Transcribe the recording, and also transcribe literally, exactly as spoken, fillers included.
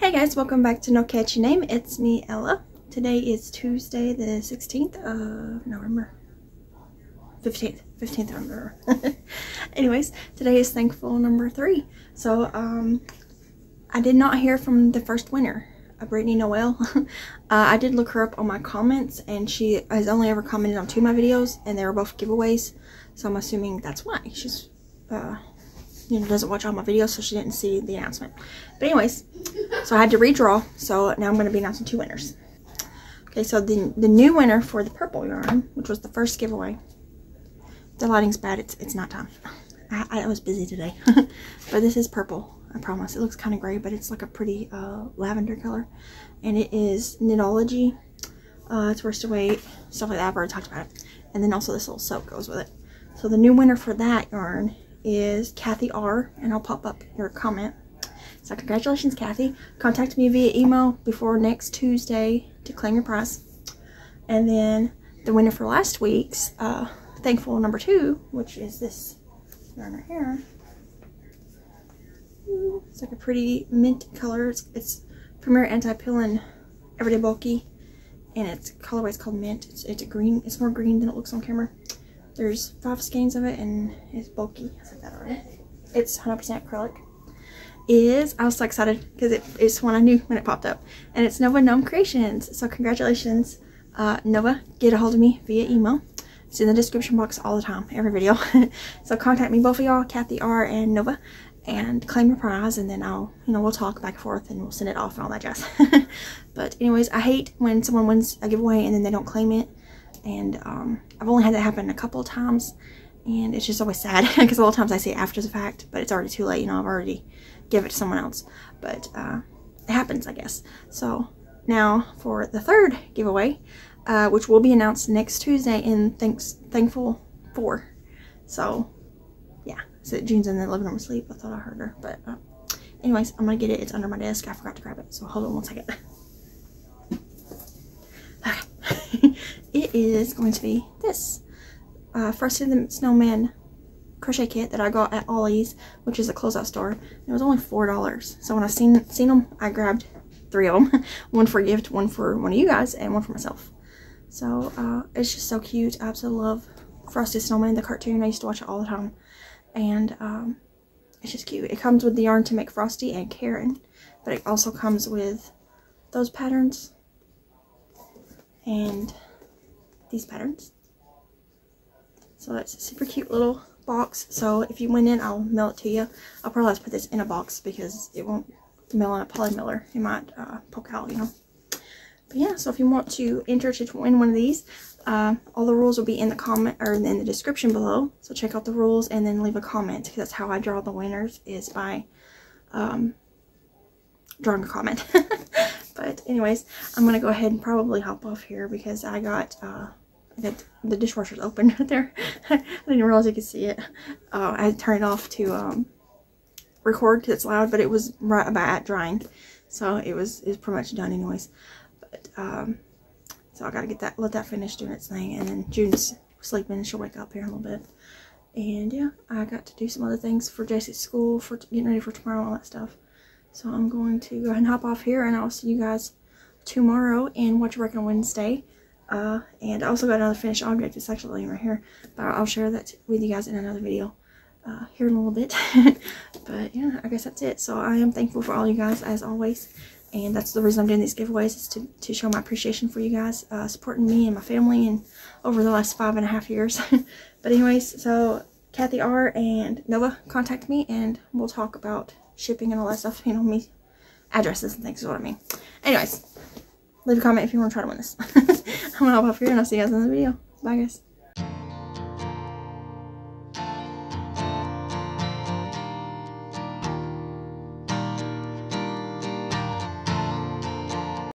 Hey guys, welcome back to No Catch Your Name. It's me, Ella. Today is Tuesday the sixteenth of November. fifteenth. fifteenth of November. Anyways, today is thankful number three. So, um, I did not hear from the first winner, Brittany Noel. uh, I did look her up on my comments, and she has only ever commented on two of my videos, and they were both giveaways. So I'm assuming that's why. She's, uh... you know, doesn't watch all my videos, so she didn't see the announcement. But anyways, so I had to redraw, so now I'm going to be announcing two winners. Okay, so the the new winner for the purple yarn, which was the first giveaway. The lighting's bad, it's it's not time. I, I was busy today. But this is purple, I promise. It looks kind of gray, but it's like a pretty uh, lavender color. And it is Knitology. Uh, it's Worst Away, stuff like that. I've already talked about it. And then also this little soap goes with it. So the new winner for that yarn is Kathy R, and I'll pop up your comment. So congratulations, Kathy. Contact me via email before next Tuesday to claim your prize. And then the winner for last week's uh thankful number two, which is this yarn right here. It's like a pretty mint color. It's, it's Premier Anti-Pill and Everyday Bulky, and it's colorway is called mint. It's, it's a green. It's more green than it looks on camera. There's five skeins of it, and it's bulky. I said that already. It's one hundred percent acrylic. Is I was so excited because it, it's one I knew when it popped up. And it's Nova Gnome Creations. So congratulations, uh, Nova. Get a hold of me via email. It's in the description box all the time, every video. So contact me, both of y'all, Kathy R and Nova, and claim your prize. And then I'll, you know, we'll talk back and forth, and we'll send it off and all that jazz. But anyways, I hate when someone wins a giveaway and then they don't claim it. And um, I've only had that happen a couple of times, and it's just always sad because a lot of times I see it after the fact, but it's already too late. You know, I've already given it to someone else, but uh, it happens, I guess. So now for the third giveaway, uh, which will be announced next Tuesday in thanks thankful four. So yeah, so June's in the living room asleep. I thought I heard her, but uh, anyways, I'm gonna get it. It's under my desk. I forgot to grab it, so hold on one second. Okay. It is going to be this uh, Frosty the Snowman crochet kit that I got at Ollie's, which is a closeout store. It was only four dollars. So when I seen seen them, I grabbed three of them. One for a gift, one for one of you guys, and one for myself. So uh, it's just so cute. I absolutely love Frosty the Snowman, the cartoon. I used to watch it all the time. And um, it's just cute. It comes with the yarn to make Frosty and Karen, but it also comes with those patterns. And these patterns. So that's a super cute little box. So if you went in, I'll mail it to you. I'll probably have to put this in a box because it won't mail on a poly mailer. It might uh, poke out, you know. But yeah, so if you want to enter to win one of these, uh, all the rules will be in the comment or in the description below. So check out the rules and then leave a comment, because that's how I draw the winners, is by um, drawing a comment. But anyways, I'm gonna go ahead and probably hop off here because I got uh, that the dishwasher's open right there. I didn't realize you could see it. Uh, I had turned it off to um, record because it's loud, but it was right about at drying, so it was it's pretty much done anyways. But um, so I gotta get that let that finish doing its thing, and then June's sleeping and she'll wake up here in a little bit. And yeah, I got to do some other things for Jessie's school, for getting ready for tomorrow, all that stuff. So I'm going to go ahead and hop off here, and I'll see you guys tomorrow and watch work on Wednesday. Uh, and I also got another finished object. It's actually laying right here, but I'll share that with you guys in another video uh, here in a little bit. But yeah, I guess that's it. So I am thankful for all you guys as always, and that's the reason I'm doing these giveaways, is to, to show my appreciation for you guys uh, supporting me and my family and over the last five and a half years. But anyways, so Kathy R and Nova, contact me, and we'll talk about shipping and all that stuff, you know, me addresses and things is what I mean. Anyways, leave a comment if you want to try to win this. I'm gonna hop off here, and I'll see you guys in the video. Bye guys.